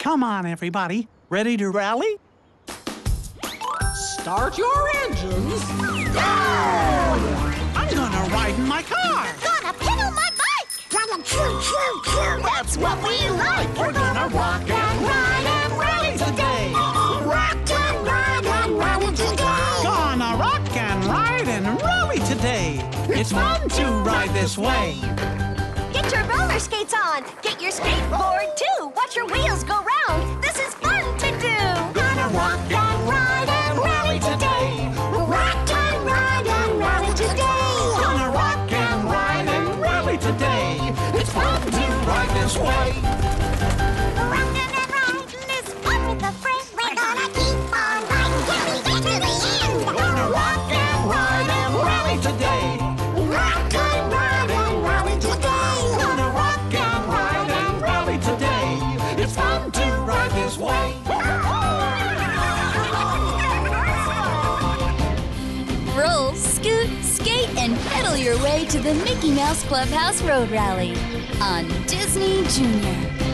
Come on, everybody. Ready to rally? Start your engines. Go! I'm gonna ride in my car. Gonna pedal my bike. Gonna choo choo choo. That's what we like. We're gonna walk and ride and rally today. Rock and ride and rally today. Gonna rock and rally today. It's fun to ride this way. Get your roller skates on. Get your skateboard too. Watch your wheels go round. This is fun to do. Gonna rock and ride and rally today. Rock and ride and rally today. Gonna rock and ride and rally today. It's fun to ride this way. Rockin' and riding is fun with a friend. We're gonna keep on riding till we get to the end. Gonna rock and ride and rally today. Rock and ride and rally today. Gonna rock and ride and rally today. It's fun to ride this way. Roll, scoot, skate, and pedal your way to the Mickey Mouse Clubhouse Road Rally on Disney Junior.